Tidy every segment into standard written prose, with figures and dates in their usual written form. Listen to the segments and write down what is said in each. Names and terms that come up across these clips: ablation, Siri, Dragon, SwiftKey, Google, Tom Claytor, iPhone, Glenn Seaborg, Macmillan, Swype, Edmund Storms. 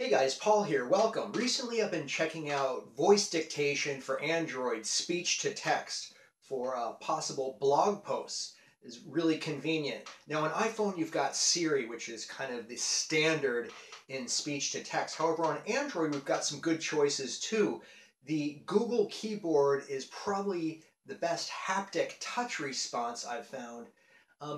Hey guys, Paul here. Welcome. Recently I've been checking out voice dictation for Android, speech to text, for possible blog posts. It's really convenient. Now on iPhone you've got Siri, which is kind of the standard in speech to text. However, on Android we've got some good choices too. The Google keyboard is probably the best haptic touch response I've found.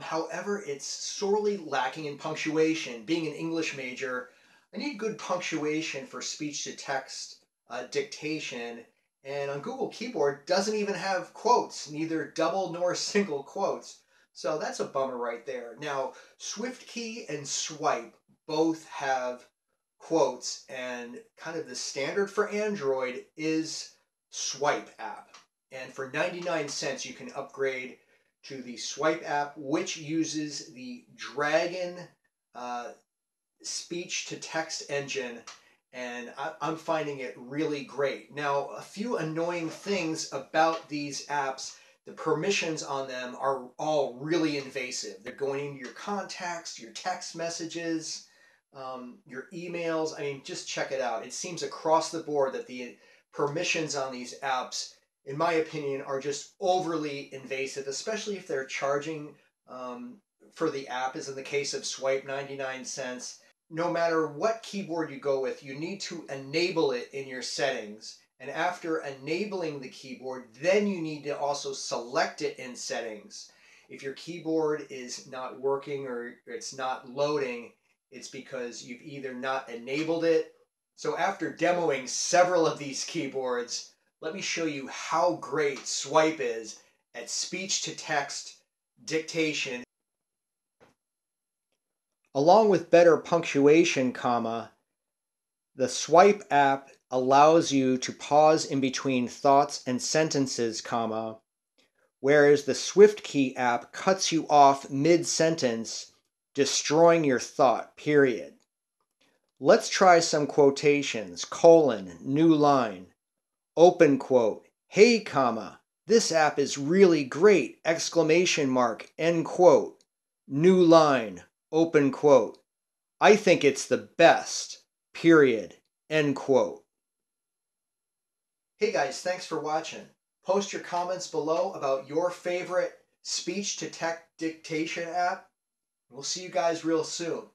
However, it's sorely lacking in punctuation. Being an English major, I need good punctuation for speech-to-text dictation, and on Google Keyboard doesn't even have quotes, neither double nor single quotes. So that's a bummer right there. Now, SwiftKey and Swype both have quotes, and kind of the standard for Android is Swype app. And for 99 cents, you can upgrade to the Swype app, which uses the Dragon speech-to-text engine, and I'm finding it really great. Now, a few annoying things about these apps: the permissions on them are all really invasive. They're going into your contacts, your text messages, your emails. I mean, just check it out. It seems across the board that the permissions on these apps, in my opinion, are just overly invasive, especially if they're charging for the app, as in the case of Swype, 99 cents. No matter what keyboard you go with, you need to enable it in your settings. And after enabling the keyboard, then you need to also select it in settings. If your keyboard is not working or it's not loading, it's because you've either not enabled it. So after demoing several of these keyboards, let me show you how great Swype is at speech-to-text dictation. Along with better punctuation, the Swype app allows you to pause in between thoughts and sentences, whereas the SwiftKey app cuts you off mid-sentence, destroying your thought, period. Let's try some quotations. Colon, new line, open quote, hey, this app is really great, exclamation mark, end quote, new line, open quote, I think it's the best, period, end quote. Hey guys, thanks for watching. Post your comments below about your favorite speech-to-text dictation app. We'll see you guys real soon.